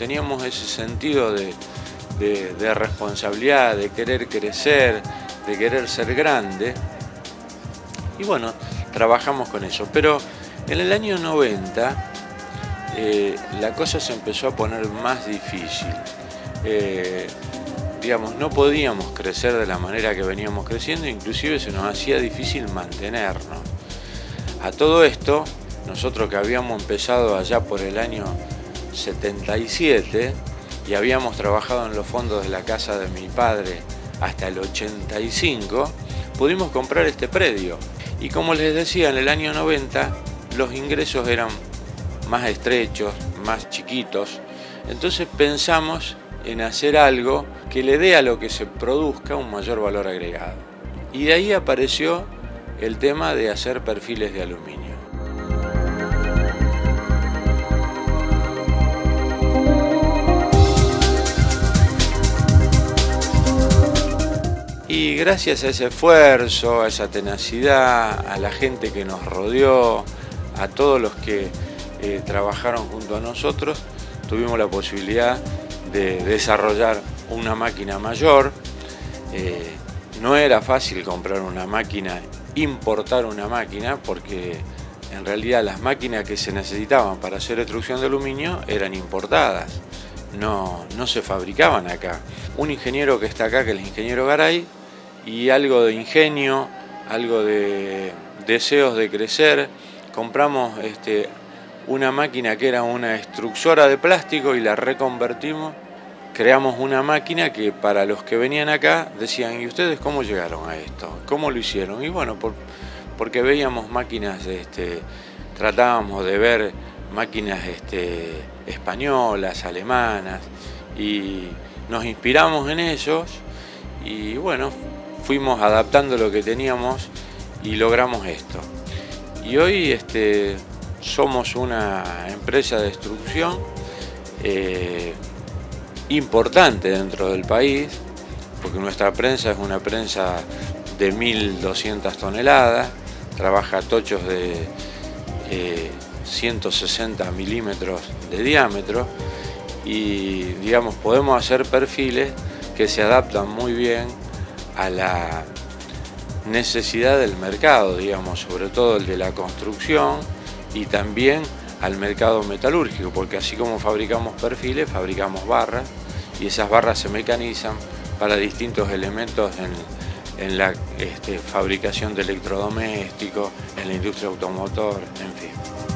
teníamos ese sentido de responsabilidad, de querer crecer, de querer ser grande, y bueno, trabajamos con eso. Pero en el año 90 la cosa se empezó a poner más difícil. Digamos, no podíamos crecer de la manera que veníamos creciendo, inclusive se nos hacía difícil mantenernos. A todo esto, nosotros que habíamos empezado allá por el año 77 y habíamos trabajado en los fondos de la casa de mi padre hasta el 85, pudimos comprar este predio. Y como les decía, en el año 90 los ingresos eran más estrechos, más chiquitos. Entonces pensamos en hacer algo que le dé a lo que se produzca un mayor valor agregado. Y de ahí apareció el tema de hacer perfiles de aluminio. Y gracias a ese esfuerzo, a esa tenacidad, a la gente que nos rodeó, a todos los que trabajaron junto a nosotros, tuvimos la posibilidad de desarrollar una máquina mayor. No era fácil comprar una máquina, importar una máquina, porque en realidad las máquinas que se necesitaban para hacer extrusión de aluminio eran importadas, no se fabricaban acá. Un ingeniero que está acá, que es el ingeniero Garay, y algo de ingenio, algo de deseos de crecer, compramos una máquina que era una extrusora de plástico y la reconvertimos. Creamos una máquina que para los que venían acá decían: ¿y ustedes cómo llegaron a esto? ¿Cómo lo hicieron? Y bueno, porque veíamos máquinas, tratábamos de ver máquinas españolas, alemanas, y nos inspiramos en ellos y bueno, fuimos adaptando lo que teníamos y logramos esto. Y hoy somos una empresa de extrusión importante dentro del país, porque nuestra prensa es una prensa de 1.200 toneladas, trabaja tochos de 160 milímetros de diámetro y, digamos, podemos hacer perfiles que se adaptan muy bien a la necesidad del mercado, digamos, sobre todo el de la construcción, y también al mercado metalúrgico, porque así como fabricamos perfiles, fabricamos barras, y esas barras se mecanizan para distintos elementos en la fabricación de electrodomésticos, en la industria automotor, en fin.